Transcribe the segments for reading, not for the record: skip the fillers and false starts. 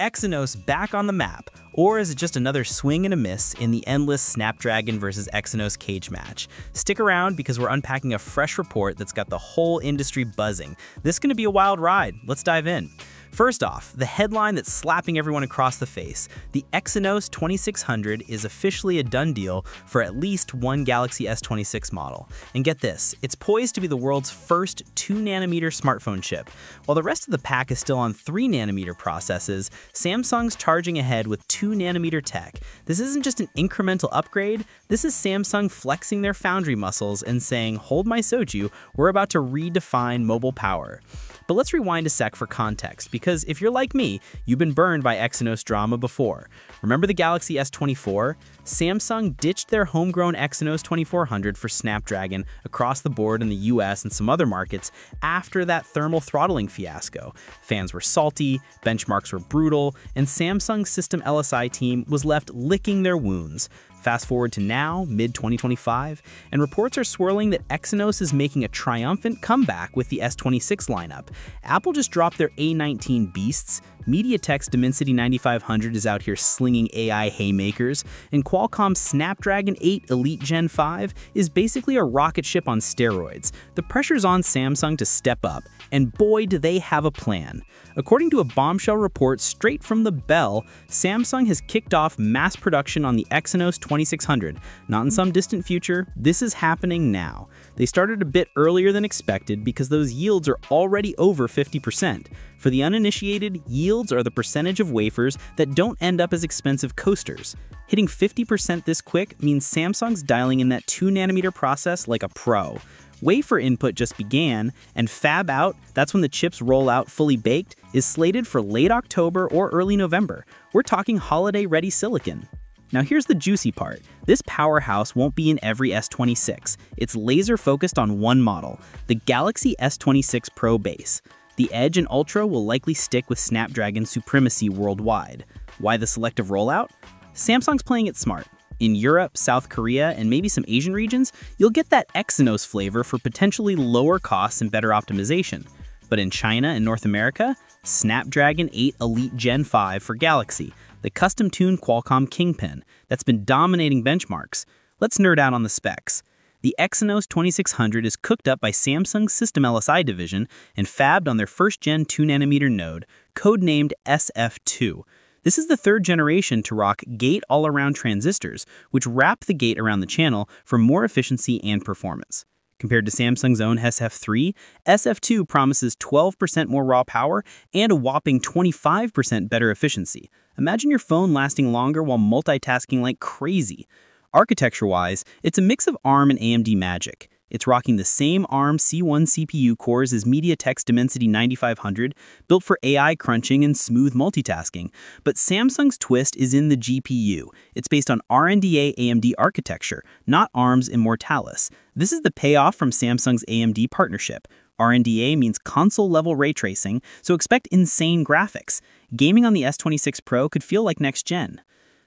Exynos back on the map, or is it just another swing and a miss in the endless Snapdragon versus Exynos cage match? Stick around because we're unpacking a fresh report that's got the whole industry buzzing. This is going to be a wild ride. Let's dive in. First off, the headline that's slapping everyone across the face. The Exynos 2600 is officially a done deal for at least one Galaxy S26 model. And get this, it's poised to be the world's first 2nm smartphone chip. While the rest of the pack is still on 3nm processes, Samsung's charging ahead with 2nm tech. This isn't just an incremental upgrade, this is Samsung flexing their foundry muscles and saying, hold my soju, we're about to redefine mobile power. But let's rewind a sec for context, because if you're like me, you've been burned by Exynos drama before. Remember the Galaxy S24? Samsung ditched their homegrown Exynos 2400 for Snapdragon across the board in the US and some other markets after that thermal throttling fiasco. Fans were salty, benchmarks were brutal, and Samsung's System LSI team was left licking their wounds. Fast forward to now, mid-2025, and reports are swirling that Exynos is making a triumphant comeback with the S26 lineup. Apple just dropped their A19 beasts, MediaTek's Dimensity 9500 is out here slinging AI haymakers, and Qualcomm's Snapdragon 8 Elite Gen 5 is basically a rocket ship on steroids. The pressure's on Samsung to step up, and boy, do they have a plan. According to a bombshell report straight from the Bell, Samsung has kicked off mass production on the Exynos 2600. Not in some distant future, this is happening now. They started a bit earlier than expected because those yields are already over 50%. For the uninitiated, yields are the percentage of wafers that don't end up as expensive coasters. Hitting 50% this quick means Samsung's dialing in that 2nm process like a pro. Wafer input just began, and fab out, that's when the chips roll out fully baked, is slated for late October or early November. We're talking holiday-ready silicon. Now here's the juicy part. This powerhouse won't be in every S26. It's laser-focused on one model, the Galaxy S26 Pro base. The Edge and Ultra will likely stick with Snapdragon supremacy worldwide. Why the selective rollout? Samsung's playing it smart. In Europe, South Korea, and maybe some Asian regions, you'll get that Exynos flavor for potentially lower costs and better optimization. But in China and North America, Snapdragon 8 Elite Gen 5 for Galaxy, the custom-tuned Qualcomm Kingpin that's been dominating benchmarks. Let's nerd out on the specs. The Exynos 2600 is cooked up by Samsung's System LSI division and fabbed on their first-gen 2nm node, codenamed SF2. This is the third generation to rock Gate-All-Around transistors, which wrap the gate around the channel for more efficiency and performance. Compared to Samsung's own SF3, SF2 promises 12% more raw power and a whopping 25% better efficiency. Imagine your phone lasting longer while multitasking like crazy. Architecture-wise, it's a mix of ARM and AMD magic. It's rocking the same ARM C1 CPU cores as MediaTek's Dimensity 9500, built for AI crunching and smooth multitasking. But Samsung's twist is in the GPU. It's based on RDNA AMD architecture, not ARM's Immortalis. This is the payoff from Samsung's AMD partnership. RDNA means console-level ray tracing, so expect insane graphics. Gaming on the S26 Pro could feel like next-gen.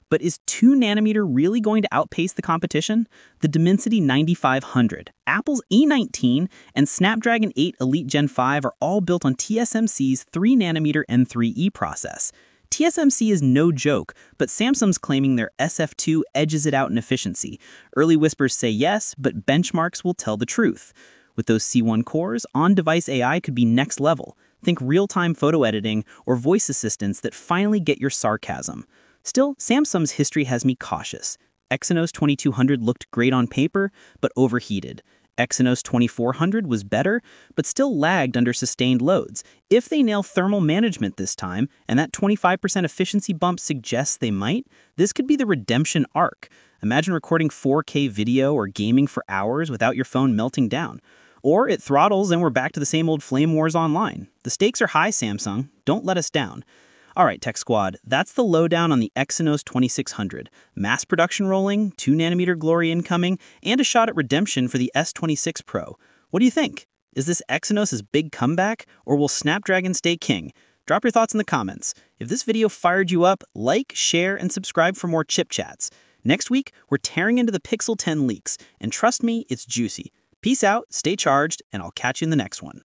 But is 2nm really going to outpace the competition? The Dimensity 9500, Apple's A19, and Snapdragon 8 Elite Gen 5 are all built on TSMC's 3nm N3E process. TSMC is no joke, but Samsung's claiming their SF2 edges it out in efficiency. Early whispers say yes, but benchmarks will tell the truth. With those C1 cores, on-device AI could be next level. Think real-time photo editing or voice assistants that finally get your sarcasm. Still, Samsung's history has me cautious. Exynos 2200 looked great on paper, but overheated. Exynos 2400 was better, but still lagged under sustained loads. If they nail thermal management this time, and that 25% efficiency bump suggests they might, this could be the redemption arc. Imagine recording 4K video or gaming for hours without your phone melting down. Or it throttles and we're back to the same old flame wars online. The stakes are high, Samsung. Don't let us down. Alright, Tech Squad, that's the lowdown on the Exynos 2600. Mass production rolling, 2nm glory incoming, and a shot at redemption for the S26 Pro. What do you think? Is this Exynos' big comeback, or will Snapdragon stay king? Drop your thoughts in the comments. If this video fired you up, like, share, and subscribe for more chip chats. Next week, we're tearing into the Pixel 10 leaks, and trust me, it's juicy. Peace out, stay charged, and I'll catch you in the next one.